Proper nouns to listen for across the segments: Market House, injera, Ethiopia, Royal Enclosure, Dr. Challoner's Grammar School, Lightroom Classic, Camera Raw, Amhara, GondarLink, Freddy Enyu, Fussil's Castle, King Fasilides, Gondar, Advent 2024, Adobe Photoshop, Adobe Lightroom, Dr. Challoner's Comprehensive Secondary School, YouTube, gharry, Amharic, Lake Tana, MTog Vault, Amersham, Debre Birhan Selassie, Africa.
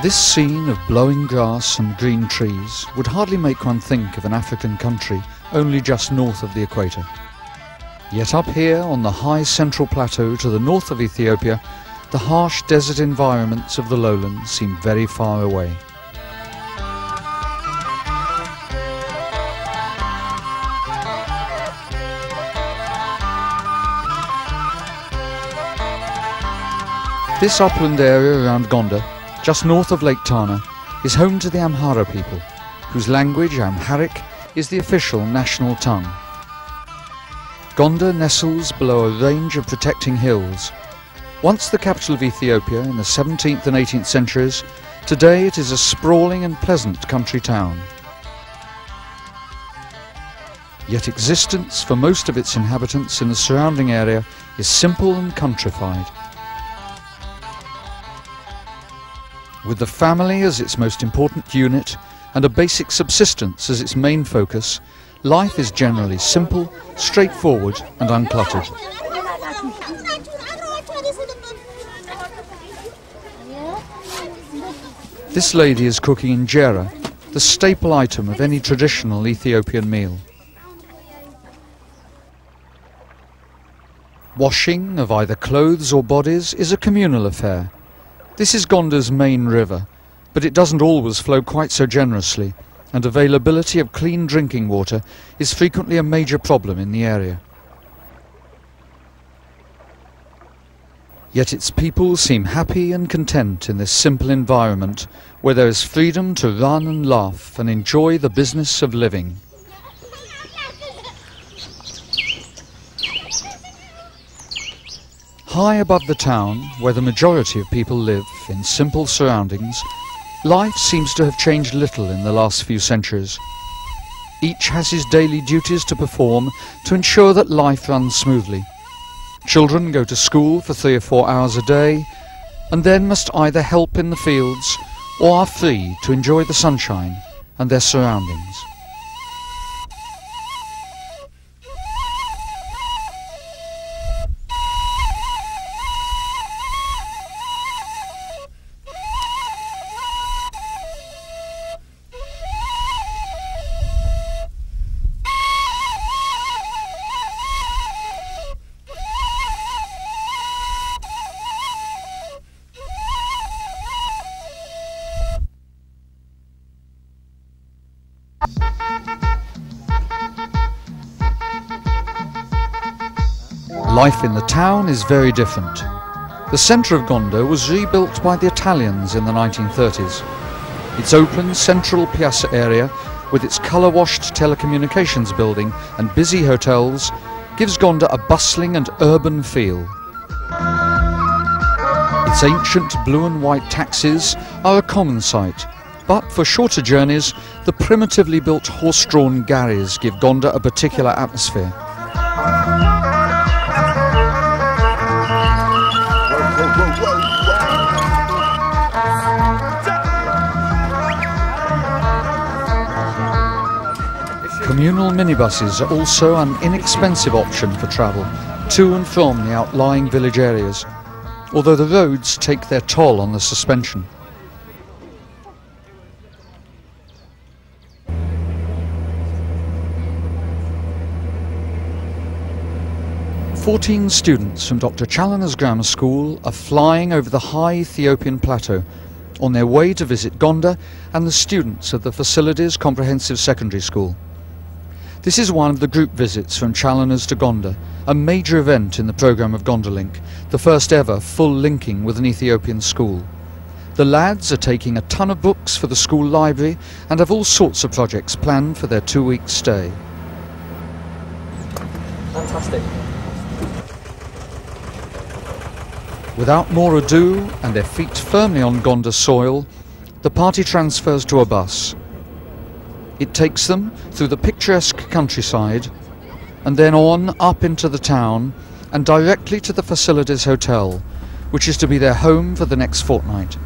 This scene of blowing grass and green trees would hardly make one think of an African country only just north of the equator. Yet up here on the high central plateau to the north of Ethiopia, the harsh desert environments of the lowlands seem very far away. This upland area around Gondar, just north of Lake Tana, is home to the Amhara people, whose language, Amharic, is the official national tongue. Gondar nestles below a range of protecting hills. Once the capital of Ethiopia in the 17th and 18th centuries, today it is a sprawling and pleasant country town. Yet existence for most of its inhabitants in the surrounding area is simple and countrified, with the family as its most important unit and a basic subsistence as its main focus. Life is generally simple, straightforward and uncluttered. This lady is cooking injera, the staple item of any traditional Ethiopian meal. Washing of either clothes or bodies is a communal affair. This is Gondar's main river, but it doesn't always flow quite so generously, and availability of clean drinking water is frequently a major problem in the area. Yet its people seem happy and content in this simple environment, where there is freedom to run and laugh and enjoy the business of living. High above the town, where the majority of people live in simple surroundings, life seems to have changed little in the last few centuries. Each has his daily duties to perform to ensure that life runs smoothly. Children go to school for 3 or 4 hours a day, and then must either help in the fields or are free to enjoy the sunshine and their surroundings. Life in the town is very different. The centre of Gondar was rebuilt by the Italians in the 1930s. Its open central piazza area, with its colour-washed telecommunications building and busy hotels, gives Gondar a bustling and urban feel. Its ancient blue and white taxis are a common sight, but for shorter journeys, the primitively built horse-drawn gharries give Gondar a particular atmosphere. Communal minibuses are also an inexpensive option for travel to and from the outlying village areas, although the roads take their toll on the suspension. Fourteen students from Dr. Challoner's Grammar School are flying over the high Ethiopian plateau on their way to visit Gondar and the students of the facility's Comprehensive Secondary School. This is one of the group visits from Challoner's to Gondar, a major event in the programme of Gondarlink, the first ever full linking with an Ethiopian school. The lads are taking a ton of books for the school library and have all sorts of projects planned for their 2-week stay. Fantastic. Without more ado, and their feet firmly on Gondar soil, the party transfers to a bus. It takes them through the picturesque countryside and then on up into the town and directly to the facility's hotel, which is to be their home for the next fortnight.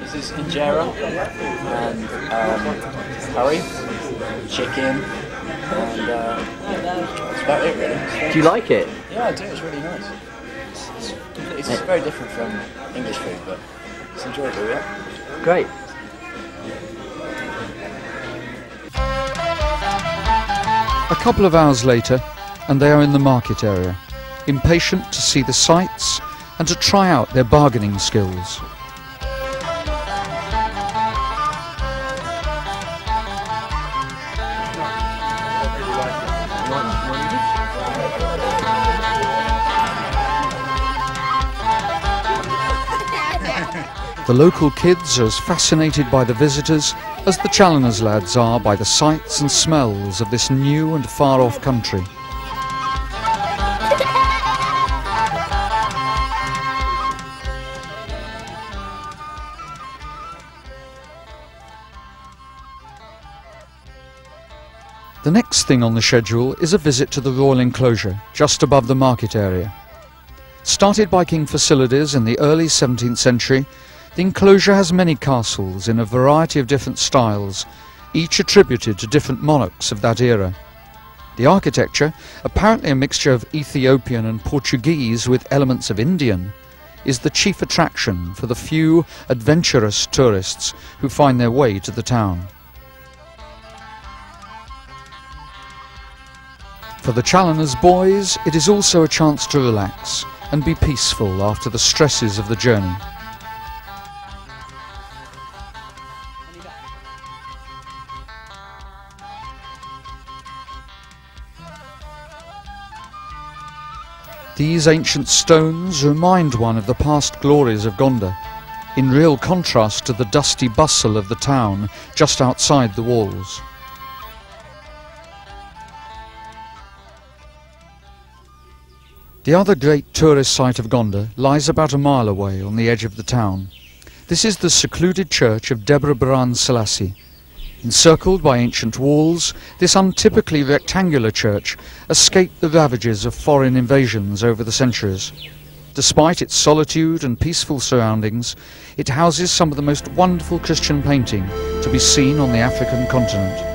This is injera and curry, chicken, and that's about it really. Do you like it? Yeah, I do, it's really nice. It's very different from English food, but it's enjoyable, yeah? Great. A couple of hours later, and they are in the market area, impatient to see the sights and to try out their bargaining skills. The local kids are as fascinated by the visitors as the Challoner's lads are by the sights and smells of this new and far-off country. The next thing on the schedule is a visit to the Royal Enclosure, just above the market area. Started by King Fasilides in the early 17th century, the enclosure has many castles in a variety of different styles, each attributed to different monarchs of that era. The architecture, apparently a mixture of Ethiopian and Portuguese with elements of Indian, is the chief attraction for the few adventurous tourists who find their way to the town. For the Challoner's boys, it is also a chance to relax and be peaceful after the stresses of the journey. These ancient stones remind one of the past glories of Gondar, in real contrast to the dusty bustle of the town just outside the walls. The other great tourist site of Gondar lies about a mile away on the edge of the town. This is the secluded church of Debre Birhan Selassie. Encircled by ancient walls, this untypically rectangular church escaped the ravages of foreign invasions over the centuries. Despite its solitude and peaceful surroundings, it houses some of the most wonderful Christian painting to be seen on the African continent.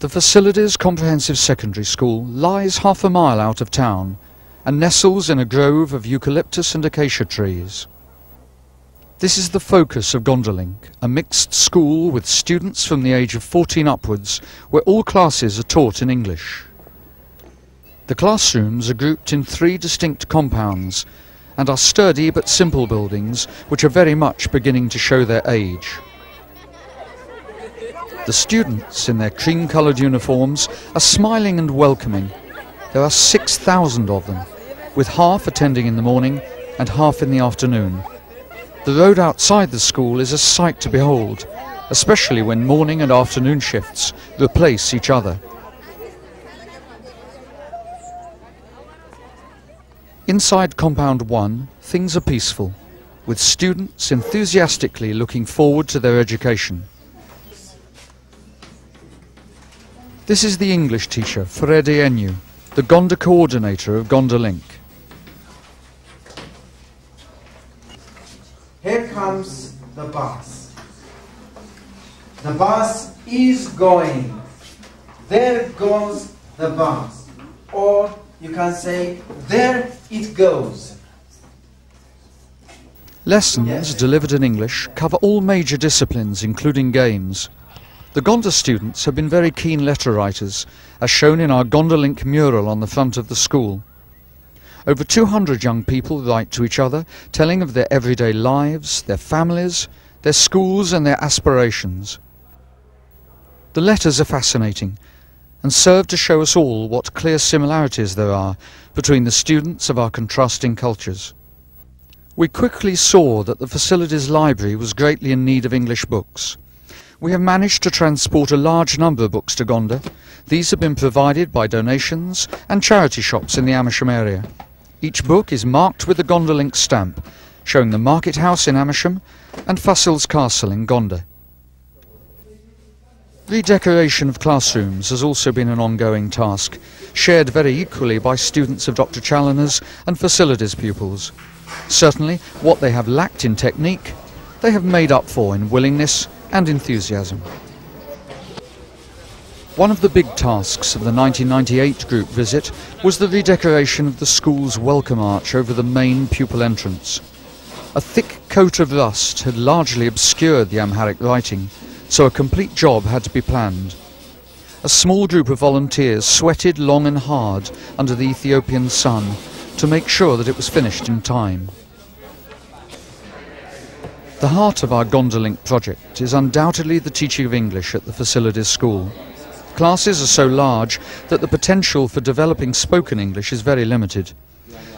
The Challoner's Comprehensive Secondary School lies half a mile out of town and nestles in a grove of eucalyptus and acacia trees. This is the focus of Gondolink, a mixed school with students from the age of 14 upwards, where all classes are taught in English. The classrooms are grouped in three distinct compounds and are sturdy but simple buildings which are very much beginning to show their age. The students, in their cream-coloured uniforms, are smiling and welcoming. There are 6,000 of them, with half attending in the morning and half in the afternoon. The road outside the school is a sight to behold, especially when morning and afternoon shifts replace each other. Inside Compound 1, things are peaceful, with students enthusiastically looking forward to their education. This is the English teacher, Freddy Enyu, the Gondar coordinator of Gondar Link. Here comes the bus. The bus is going. There goes the bus. Or you can say, there it goes. Lessons delivered in English cover all major disciplines, including games. The Gondar students have been very keen letter writers, as shown in our Gondar Link mural on the front of the school. Over 200 young people write to each other, telling of their everyday lives, their families, their schools and their aspirations. The letters are fascinating, and serve to show us all what clear similarities there are between the students of our contrasting cultures. We quickly saw that the facility's library was greatly in need of English books. We have managed to transport a large number of books to Gondar. These have been provided by donations and charity shops in the Amersham area. Each book is marked with the Gondar Link stamp, showing the Market House in Amersham and Fussil's Castle in Gondar. Redecoration of classrooms has also been an ongoing task, shared very equally by students of Dr. Challoner's and facilities pupils. Certainly, what they have lacked in technique, they have made up for in willingness and enthusiasm. One of the big tasks of the 1998 group visit was the redecoration of the school's welcome arch over the main pupil entrance. A thick coat of rust had largely obscured the Amharic writing, so a complete job had to be planned. A small group of volunteers sweated long and hard under the Ethiopian sun to make sure that it was finished in time. The heart of our Gondar Link project is undoubtedly the teaching of English at the facilities school. Classes are so large that the potential for developing spoken English is very limited.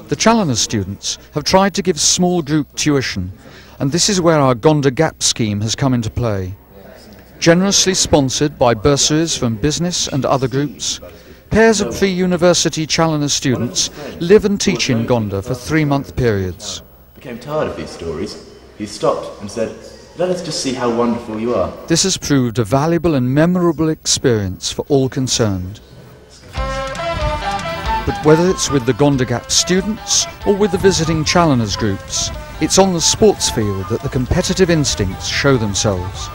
The Challoner students have tried to give small group tuition, and this is where our Gondar Gap scheme has come into play. Generously sponsored by bursaries from business and other groups, pairs of pre-university Challoner students live and teach in Gondar for 3-month periods. I became tired of these stories. He stopped and said, "Let us just see how wonderful you are." This has proved a valuable and memorable experience for all concerned. But whether it's with the Gondar Gap students or with the visiting Challoner's groups, it's on the sports field that the competitive instincts show themselves.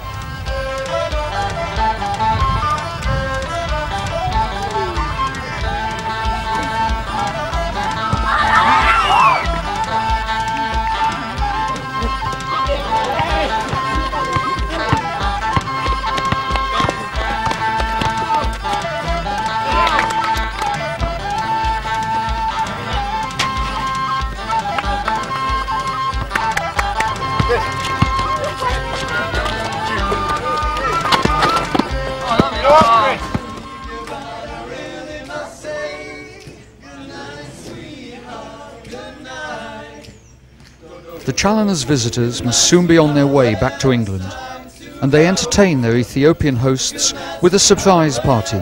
The Challoner's visitors must soon be on their way back to England, and they entertain their Ethiopian hosts with a surprise party.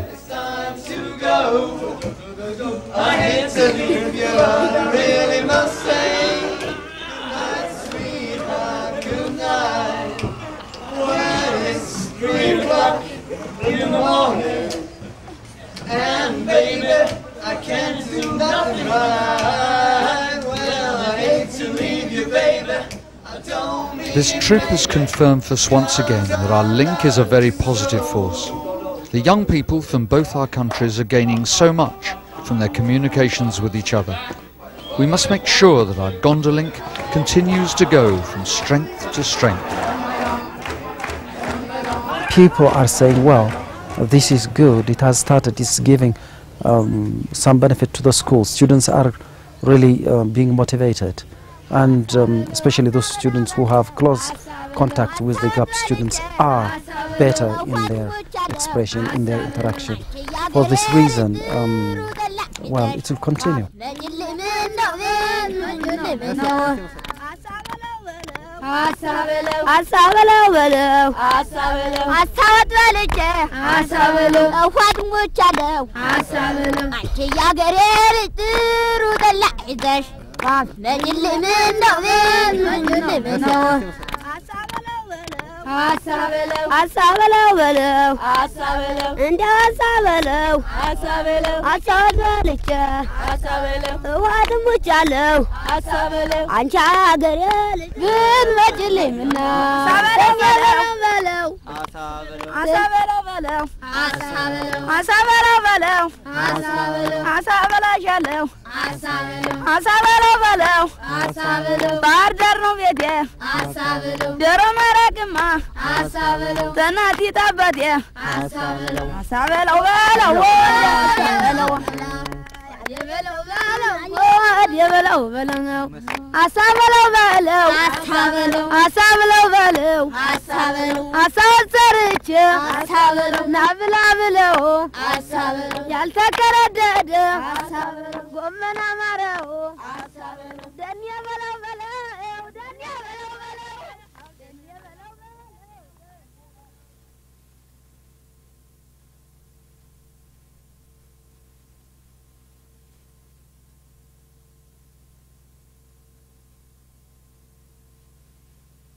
This trip has confirmed for us once again that our link is a very positive force. The young people from both our countries are gaining so much from their communications with each other. We must make sure that our Gondar Link continues to go from strength to strength. People are saying, well, this is good, it has started, it's giving some benefit to the school. Students are really being motivated. and especially those students who have close contact with the GAP students are better in their expression, in their interaction. For this reason, well, it will continue.